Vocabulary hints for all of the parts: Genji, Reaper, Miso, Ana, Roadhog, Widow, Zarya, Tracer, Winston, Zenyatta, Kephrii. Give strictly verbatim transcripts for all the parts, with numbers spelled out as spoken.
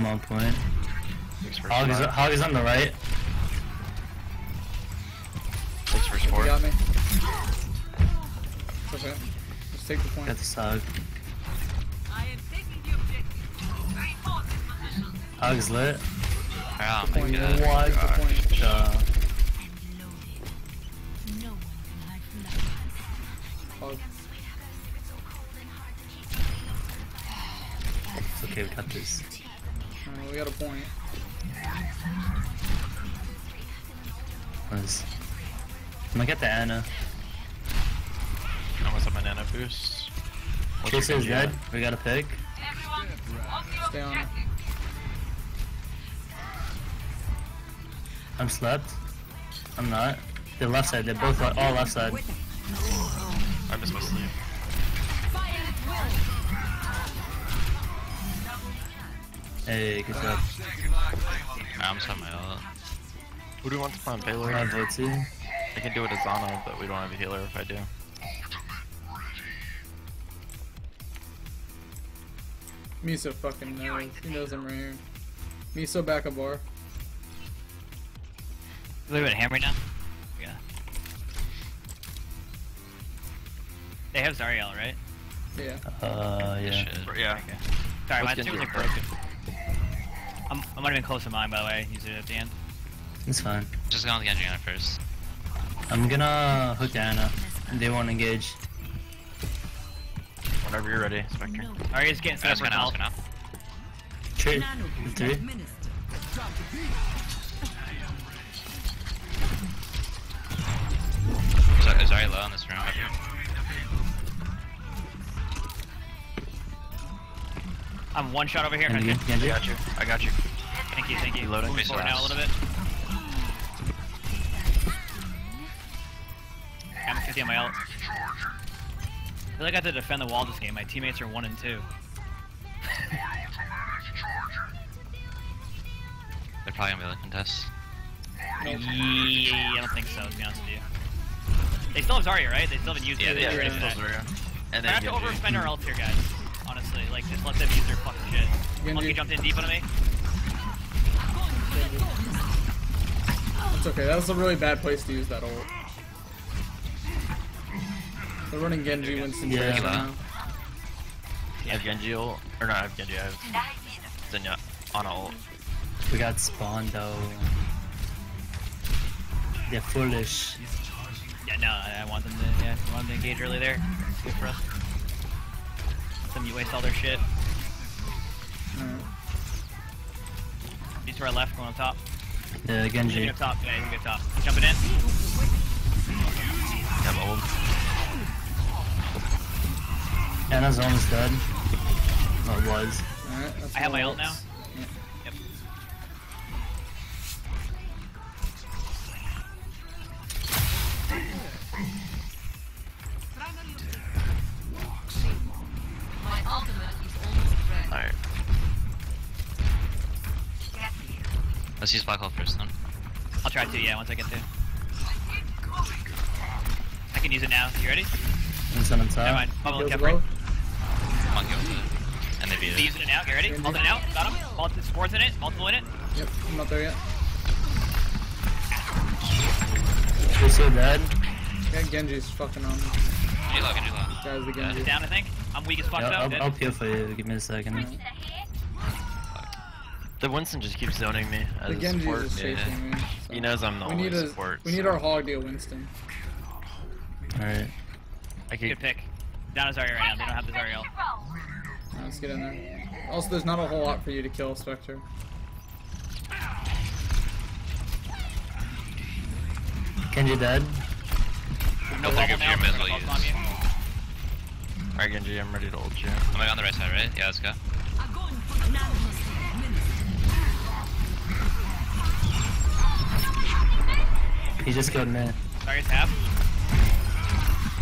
I'm on point. Hog is, Hog is on the right. Six for sport. Got me. Push it. Just take the point. Got the Hog. Hog's lit. Oh my point. God. Wide the point. Uh, It's okay, we got this. Alright, we got a point. Nice. I'm gonna get the Ana. I almost have my Ana boost. Tracer's dead. We got a pick. Stay on. I'm slept. I'm not. They're left side. They're both all left side. I missed my sleep. Hey, good job. I'm just having my ult. Who do you want to find Baylor? I can do it as Ana, but we don't have a healer if I do. Miso fucking knows. He knows I'm right here. Miso back a bar. Is there a hammer now? Yeah. They have Zarya, right? Yeah. Uh, yeah. Yeah. Okay. Sorry, my team was like broken. I'm, I might have been close to mine, by the way. Use it at the end. It's fine. Just gonna get Ana first. I'm gonna hook Ana. They won't engage. Whenever you're ready, Spectre. Alright, he's getting set up right now. Two. Three. There's already low in this room. I'm one shot over here. Genji. Genji. I got you. I got you. Thank you, thank you. Loading me forward now a little bit. I'm fifty on my ult. I feel like I have to defend the wall this game. My teammates are one and two. They're probably gonna be looking at us. Yeah, I don't think so, to be honest with you. They still have Zarya, right? They still haven't used it. Yeah, they, they have Zarya. And then I have to overspend our ult here, guys. Honestly, like, just let them use their fucking shit. Monkey jumped in deep on me. It's okay, that was a really bad place to use that ult. They're running Genji, Winston, yeah. Tracer now. Yeah. I have Genji ult. Or not, I have Genji, I have Zenyatta on ult. We got spawned though. They're foolish. Yeah, no, I want them to, yeah, I want them to engage early there. It's good for us. Some you waste all their shit. Mm. He's to our left, going on top. Yeah, Genji. He's top, yeah, he's top. He's jumping in. I'm old. Ana's almost dead. Oh, it was. Alright, I have my ult now. Yeah. Yep. Let's use black hole first then. I'll try to, yeah, once I get there. I can use it now. You ready? Inside, inside. Never mind. Bubble and kept right. I'll go with it. And they beat it. Using it now. Get ready. Ult it now. Got him. Ult it. Sports in it. Multiple in it. Yep. I'm not there yet. We're so bad. Yeah, Genji's fucking on me. Genji low, Genji low. That was the Genji. Down, I think. I'm weak as fuck though. I'll, I'll peel for you. Give me a second. The Winston just keeps zoning me as the support. Is yeah. me, so. He knows I'm the we only need a, support. We so. need our hog deal, Winston. Alright. Keep... Good pick. Down is Zarya right now. They don't have the Zarya. Right, let's get in there. Also, there's not a whole lot for you to kill, Spectre. Genji dead. No problem now. Alright, Genji, I'm ready to ult you. Am I on the right side, right? Yeah, let's go. He just killed me. Sorry, tap.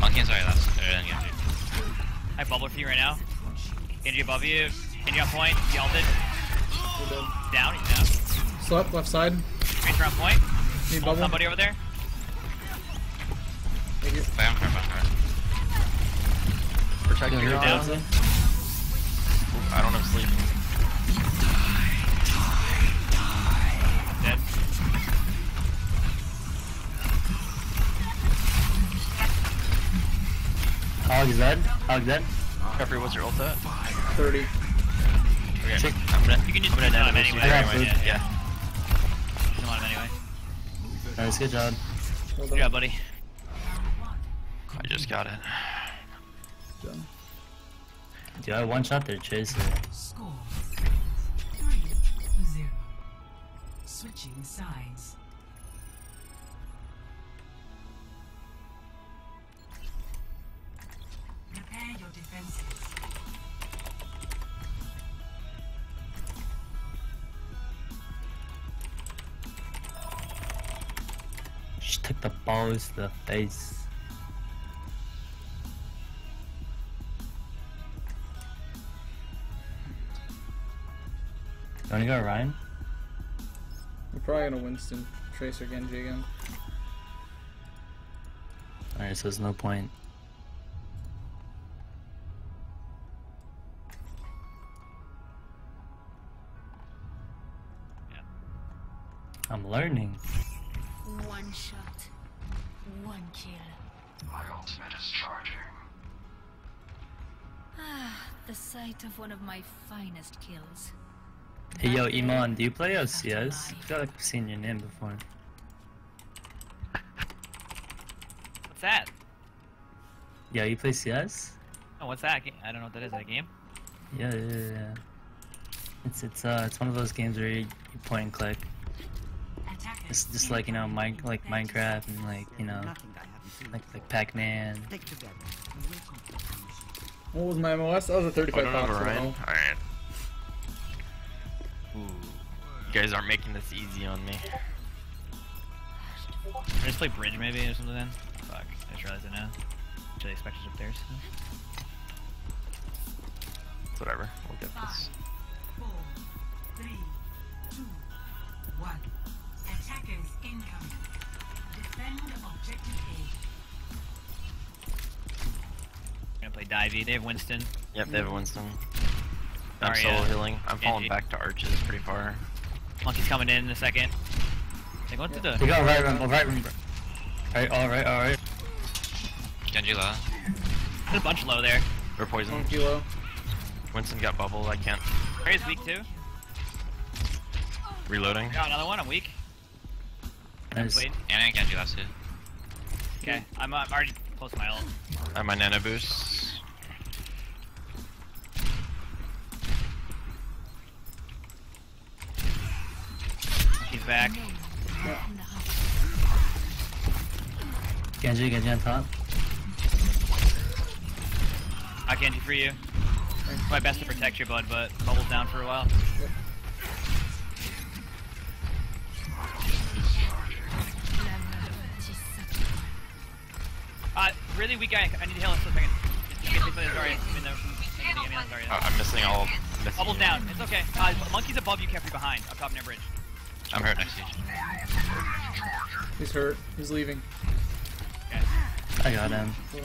Monkey and Zarya left. I have bubble for you right now. Genji above you. Genji on point. He ulted. Down, he's down. Slap, left side. Tracer on point. Need bubble. Somebody over there. Thank you. Wait, I'm hurt, I'm hurt. Protect me. Down. I don't have sleep. Hog is dead. Hog dead. Jeffrey, what's your ult at? thirty. Okay. I'm gonna, you can just put it down anyway. anyway. Yeah. yeah. You want him anyway. Nice, good job. Good job, buddy. I just got it. Done. Dude, I one shot their chaser. Score three zero. Switching sides. Prepare your defenses. She took the balls to the face. You wanna go Ryan? We're probably gonna Winston, Tracer, Genji again. Alright, so there's no point. Yeah. I'm learning. One shot, one kill. My ultimate is charging. Ah, the sight of one of my finest kills. Hey yo, Iman, do you play O C S? I feel like I've seen your name before. What's that? Yeah, you play C S? Oh, what's that? I don't know what that is. That a game? Yeah, yeah, yeah. It's it's uh it's one of those games where you, you point and click. It's just like you know, mine, like Minecraft and like you know, like like Pac-Man. What was my M O S? That was a thirty-five oh, pound. All right. You guys aren't making this easy on me. Can I just play bridge maybe or something then? Fuck, I just realized it now. Should I expect us up there so? Whatever, we'll get this. five, four, three, two, one. Attackers incoming. Defend objective A. I'm gonna play Divey. They have Winston. Yep, they have Winston. I'm Zarya. Solo healing. I'm falling Genji. Back to arches pretty far. Monkey's coming in in a second. They going yeah. to the. They got right room, right room. Alright, alright, alright. Genji low. There's a bunch low there. They're poisoned. Monkey low. Winston got bubbled, I can't. Harry's weak too. Reloading. Got another one, I'm weak. Nice. Ana and Genji last hit. Okay, I'm, uh, I'm already close to my ult. I have my nano boost. Back. Yeah. Genji, Genji on top. I can't do for you. It's my best to protect your bud, but bubble's down for a while. Uh, really weak guy. I need to heal him for a second. Oh, I'm missing all. Missing bubble's down. It's okay. Uh, monkey's above you, Kefri behind. Up top near bridge. I'm hurt next to you. He's hurt. He's leaving. Okay. I got him. Go. Go.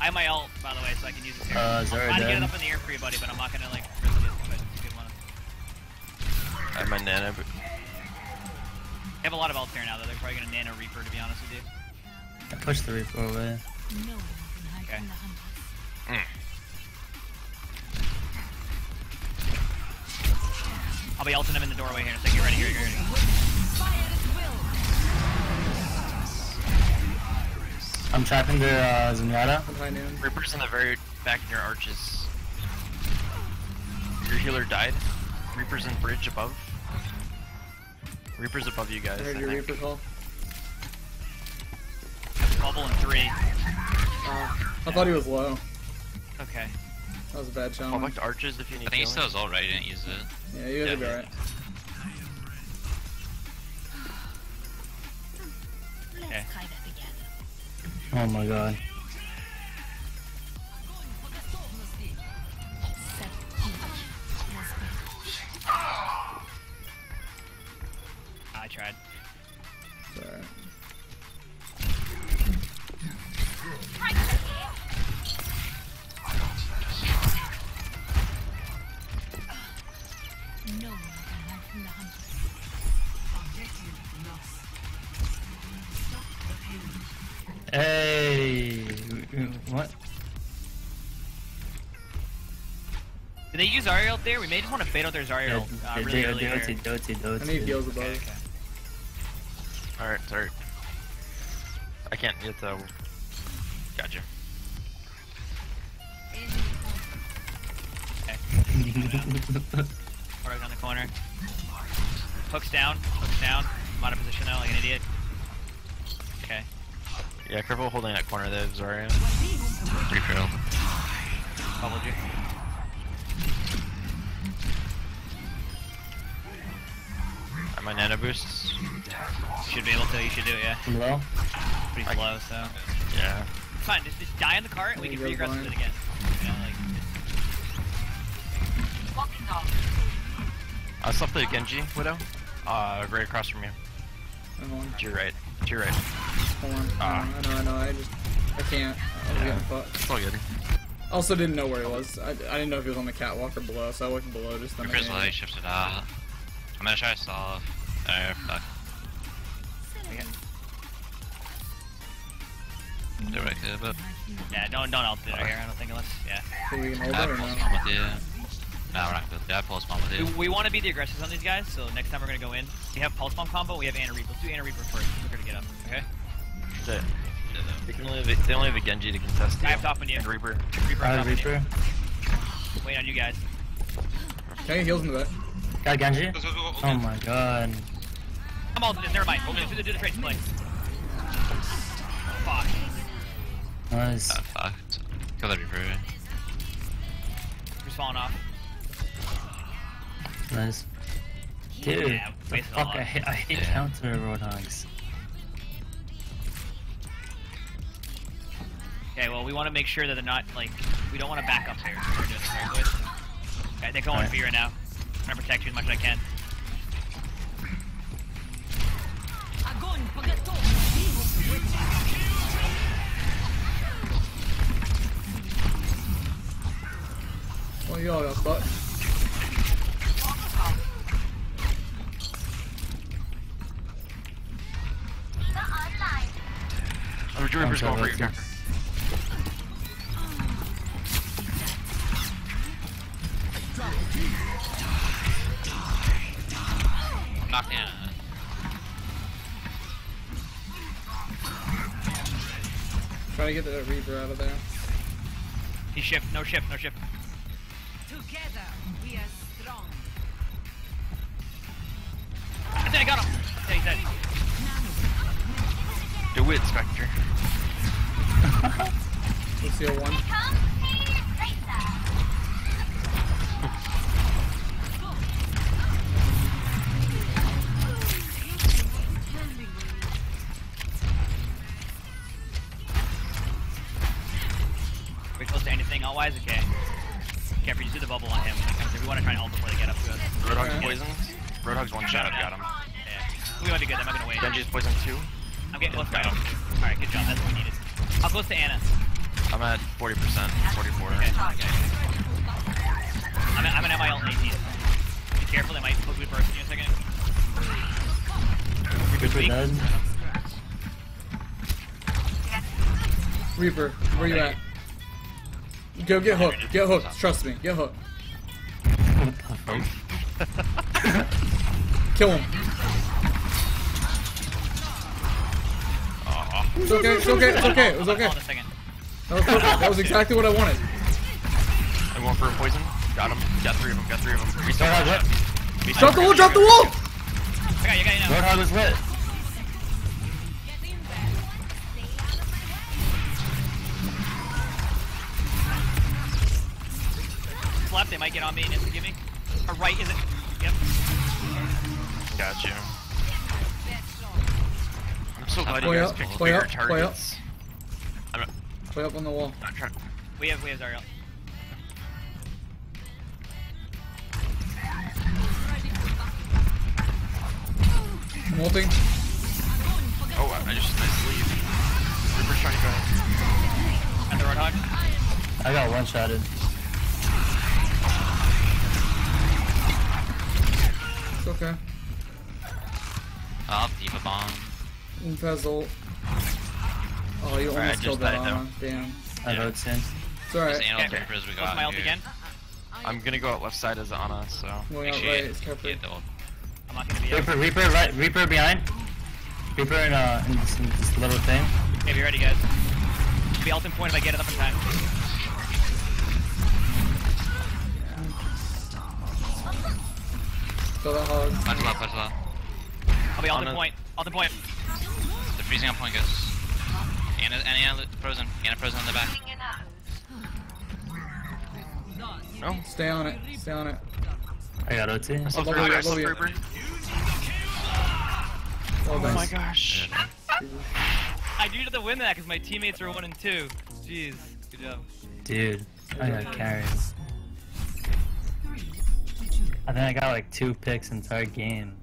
I have my ult, by the way, so I can use it here. Uh, I'm trying to get it up in the air for you, buddy, but I'm not gonna, like, risk it, but it's a good one. I have my nano. But... I have a lot of ults here now, though. They're probably gonna nano Reaper, to be honest with you. I pushed the Reaper away. Okay. Mm. I'll be ulting him in the doorway here in a second. Get ready, here, here, here. I'm trapping the uh, Zenyatta. Reaper's in the very back near arches. Your healer died. Reaper's in bridge above. Reaper's above you guys. I heard I your think. Reaper call. Bubble in three. Uh, I thought he was low. Okay. That was a bad challenge. I'll back to arches if you need to. I think he still has ult, right? You didn't use it. Yeah, you gotta be alright. Okay. Oh my god. I tried. Sorry. Hey! Did they use Zarya ult there? We may just want to fade out their Zarya ult. Yeah, uh, really early there. I need heals above. Okay, okay. Alright, sorry. I can't get the... Gotcha. Okay. Alright, on the corner. Hooks down, hooks down. I'm out of position now like an idiot. Okay. Yeah, Kervo holding that corner there, Zarya. Pretty cool. Bubbled you. Alright, my nano boosts. Should be able to, you should do it, yeah. I'm low. Pretty slow, so. Yeah. It's fine, just, just die on the cart and we can figure out something again. You know, like, just... I slept the Genji, Widow. Uh, right across from you. I'm on. To your right. To your right. Hold on. Ah. I know, I know, I just... I can't. I'll yeah. get fucked. It's all good. Also didn't know where he was. I, I didn't know if he was on the catwalk or below, so I went below just then. Your prism light shifted out. I'm gonna try to solve. Alright, fuck. Okay. Do what I could, but... Yeah, don't, don't ult it right here, I don't think, unless... Yeah. So we can hold it or not? No, we're not gonna do that. Pulse bomb with you. We, we want to be the aggressors on these guys, so next time we're gonna go in. We have pulse bomb combo, we have Ana Reaper. Let's do Ana Reaper first. We're gonna get up, okay? That's it. They, can only have a, they only have a Genji to contest. I have top on you. And Reaper. Reaper, uh, Reaper. You. Wait on you guys. Can I get heals into that? Got Genji? Go, go, go, go, go. Oh my god. I'm all never mind. We'll do the, do the trade play. Fuck. Nice. Uh, fucked. Kill that Reaper. Reaper's falling off. Nice. Dude, yeah, the fuck, I, I hate yeah. counter Roadhogs. Okay, well, we want to make sure that they're not, like, we don't want to back up there. We're just there with. Okay, they're going for you right now. I'm trying to protect you as much as I can. Well, you all got fucked. Reaper's going for you. Reaper. Knocked Ana. Try to get the Reaper out of there. He shift, no shift, no shift. Together we are strong. I think I got him. I think he's dead. Do it, Spectre. Let's see a one. Are we close to anything? All wise, okay. Careful, you see the bubble on him. We want to try and ult before they get up to us. Roadhog's poisoned. Roadhog's one shot up, got him. Yeah. We want to get them, I'm gonna wait. Genji's poisoned too. I'm getting close to Ana. Alright, good job, that's what we needed. I'll close to Ana. I'm at forty percent, forty-four. Okay. I'm at, I'm at my ult in eighteen. Be careful, they might put me first in you in a second. Reaper's weak. Reaper, where okay. you at? Go get hooked, get hooked, trust me, get hooked. Kill him. It's okay, it's okay, it's okay, it was okay. That was, perfect. That was exactly what I wanted. I'm going for a poison. Got him. Got three of them, got three of them. Roadhog lit. Drop the wall, drop the wall! I got you, got you now. Roadhog was lit. Left, they might get on me and it's giving. Or right, is it? Yep. Got you. I'm so glad you guys picked bigger targets. Play up, play up on the wall. We have, we have Zarya. I'm ulting. Oh, I just, I just leave. Reaper's trying to go. And the Roadhog. I got one-shotted. It's okay. I'll diva bomb. Embezzle. Oh, you almost right, killed that Ana. Damn. I voted in. It's alright. Just Ana Reaper as we got. What's my ult again? I'm gonna go out left side as Ana, so. Going out right, it's careful. I'm not gonna be Reaper, out. Reaper, right, Reaper behind. Reaper in, uh, in, this, in this little thing. Okay, be ready, guys. Be ultimate point if I get it up in time. Go that hard. Punch low, punch low. I'll be ultimate point. Ultimate point. They're freezing on point, guys. Ana, Ana, frozen. Ana, frozen on the back. No. Stay on it. Stay on it. I got O T. I love you, I love you. Oh nice. My gosh. I needed to win that because my teammates are one and two. Jeez. Good job. Dude, I got carries. I think I got like two picks entire game.